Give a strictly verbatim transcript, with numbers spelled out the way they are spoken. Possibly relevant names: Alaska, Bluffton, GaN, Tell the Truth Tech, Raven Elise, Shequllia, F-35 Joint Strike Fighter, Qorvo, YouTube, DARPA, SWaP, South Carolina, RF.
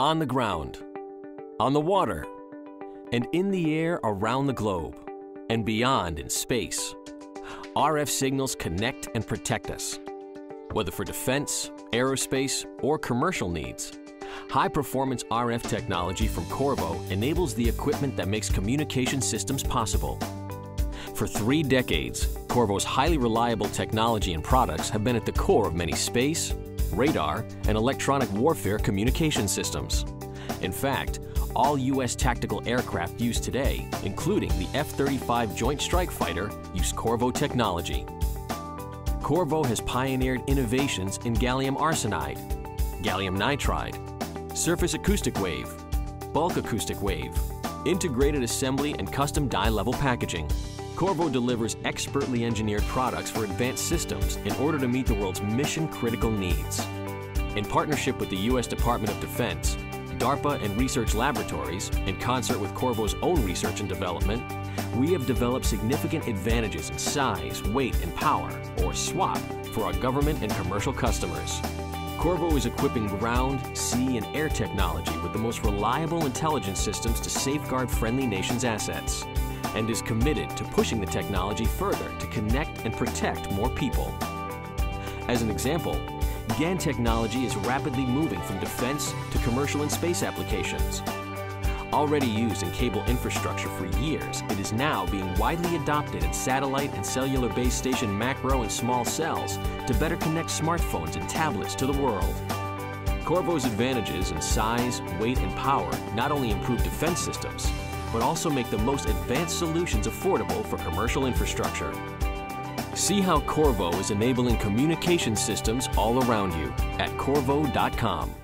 on the ground, on the water, and in the air around the globe, and beyond in space. R F signals connect and protect us. Whether for defense, aerospace, or commercial needs, high-performance R F technology from Qorvo enables the equipment that makes communication systems possible. For three decades, Qorvo's highly reliable technology and products have been at the core of many space, radar, and electronic warfare communication systems. In fact, all U S tactical aircraft used today, including the F thirty-five Joint Strike Fighter, use Qorvo technology. Qorvo has pioneered innovations in gallium arsenide, gallium nitride, surface acoustic wave, bulk acoustic wave, integrated assembly and custom die-level packaging. Qorvo delivers expertly engineered products for advanced systems in order to meet the world's mission-critical needs. In partnership with the U S Department of Defense, DARPA and research laboratories, in concert with Qorvo's own research and development, we have developed significant advantages in size, weight, and power, or SWaP, for our government and commercial customers. Qorvo is equipping ground, sea, and air technology with the most reliable intelligence systems to safeguard friendly nations' assets, and is committed to pushing the technology further to connect and protect more people. As an example, GaN technology is rapidly moving from defense to commercial and space applications. Already used in cable infrastructure for years, it is now being widely adopted in satellite and cellular base station macro and small cells to better connect smartphones and tablets to the world. Qorvo's advantages in size, weight, and power not only improve defense systems, but also make the most advanced solutions affordable for commercial infrastructure. See how Qorvo is enabling communication systems all around you at Qorvo dot com.